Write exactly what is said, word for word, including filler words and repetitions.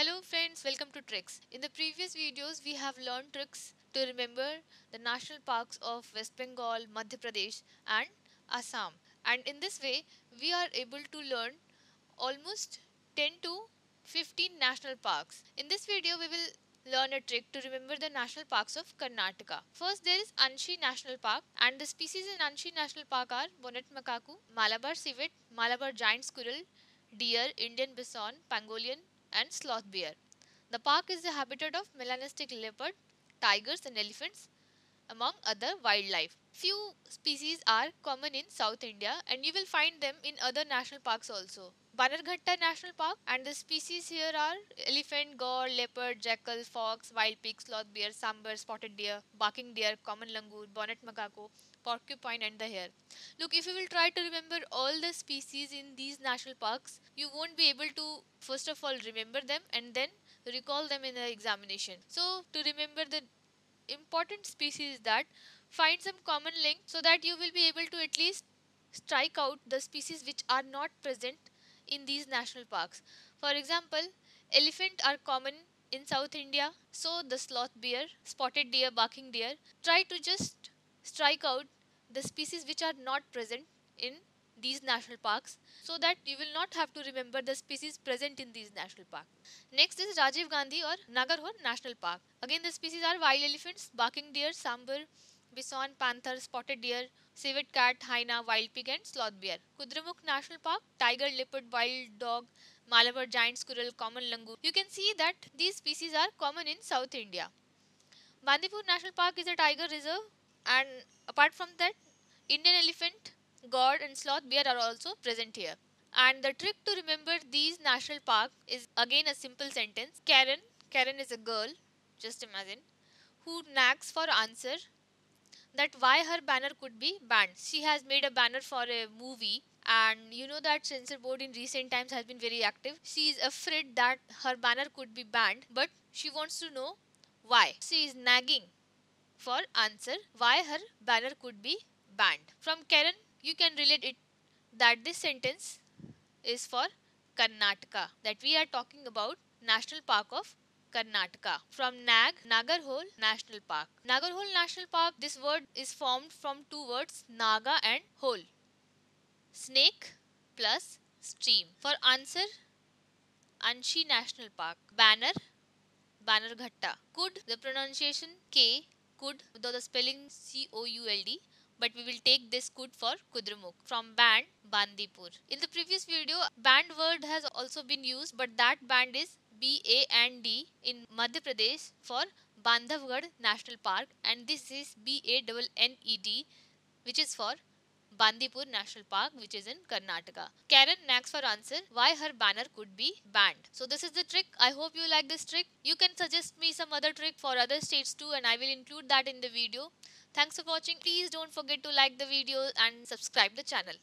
Hello friends, welcome to Tricks. In the previous videos, we have learned tricks to remember the national parks of West Bengal, Madhya Pradesh and Assam. And in this way, we are able to learn almost ten to fifteen national parks. In this video, we will learn a trick to remember the national parks of Karnataka. First, there is Anshi National Park, and the species in Anshi National Park are bonnet macaque, Malabar civet, Malabar giant squirrel, deer, Indian bison, pangolin, and sloth bear. The park is the habitat of melanistic leopard, tigers, and elephants, among other wildlife. Few species are common in South India, and you will find them in other national parks also. Bannerghatta National Park, and the species here are elephant, gaur, leopard, jackal, fox, wild pig, sloth bear, sambar, spotted deer, barking deer, common langur, bonnet macaque, porcupine, and the hare. Look, if you will try to remember all the species in these national parks, you won't be able to first of all remember them and then recall them in the examination. So to remember the important species, that find some common link so that you will be able to at least strike out the species which are not present in these national parks. For example, elephant are common in South India, so the sloth bear, spotted deer, barking deer. Try to just strike out the species which are not present in these national parks so that you will not have to remember the species present in these national parks. Next is Rajiv Gandhi or Nagarhole National Park. Again, the species are wild elephants, barking deer, sambar, bison, panther, spotted deer, civet cat, hyena, wild pig, and sloth bear. Kudremukh National Park, tiger, leopard, wild dog, Malabar giant squirrel, common langur. You can see that these species are common in South India. Bandipur National Park is a tiger reserve, and apart from that, Indian elephant, gaur, and sloth bear are also present here. And the trick to remember these national parks is again a simple sentence. Karen, Karen is a girl, just imagine, who nags for answer, that why her banner could be banned. She has made a banner for a movie, and you know that censor board in recent times has been very active. She is afraid that her banner could be banned, but she wants to know why. She is nagging for answer why her banner could be banned. From Karen, you can relate it that this sentence is for Karnataka, that we are talking about National Park of Karnataka. From Nag, Nagarhole National Park. Nagarhole National Park, this word is formed from two words, Naga and hole. Snake plus stream. For answer, Anshi National Park. Banner, Bannerghatta. Kud, the pronunciation K, Kud, though the spelling C O U L D, but we will take this Kud for Kudremukh. From Band, Bandipur. In the previous video, band word has also been used, but that band is B A N D in Madhya Pradesh for Bandhavgarh National Park, and this is B A N N E D, which is for Bandipur National Park, which is in Karnataka. Karen nags for answer why her banner could be banned. So this is the trick. I hope you like this trick. You can suggest me some other trick for other states too, and I will include that in the video. Thanks for watching. Please don't forget to like the video and subscribe the channel.